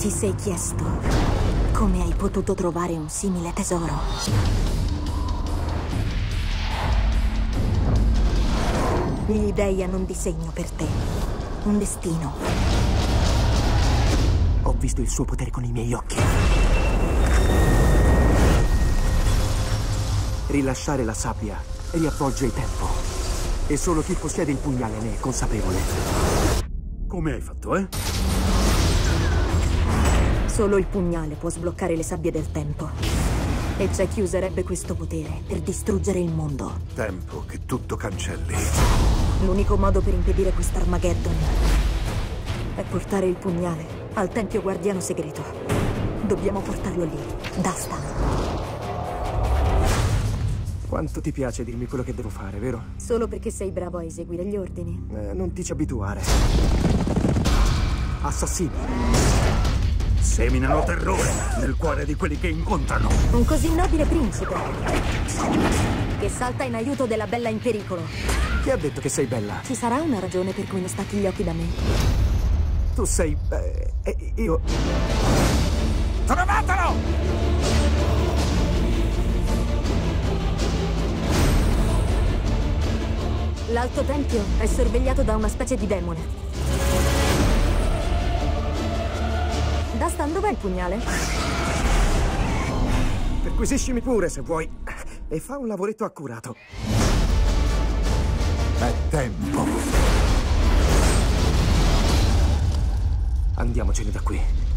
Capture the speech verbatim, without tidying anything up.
Ti sei chiesto come hai potuto trovare un simile tesoro? Gli dei hanno un disegno per te, un destino. Ho visto il suo potere con i miei occhi. Rilasciare la sabbia riavvolge il tempo. E solo chi possiede il pugnale ne è consapevole. Come hai fatto, eh? Solo il pugnale può sbloccare le sabbie del tempo. E c'è chi userebbe questo potere per distruggere il mondo. Tempo che tutto cancelli. L'unico modo per impedire quest'Armageddon è portare il pugnale al Tempio Guardiano Segreto. Dobbiamo portarlo lì, Dastan. Quanto ti piace dirmi quello che devo fare, vero? Solo perché sei bravo a eseguire gli ordini. Eh, non ti ci abituare. Assassini. Seminano terrore nel cuore di quelli che incontrano. Un così nobile principe che salta in aiuto della bella in pericolo. Chi ha detto che sei bella? Ci sarà una ragione per cui non stacchi gli occhi da me. Tu sei... Eh, io... Trovatelo! L'Alto Tempio è sorvegliato da una specie di demone. Dastan, dov'è il pugnale? Perquisiscimi pure, se vuoi. E fa un lavoretto accurato. È tempo. Andiamocene da qui.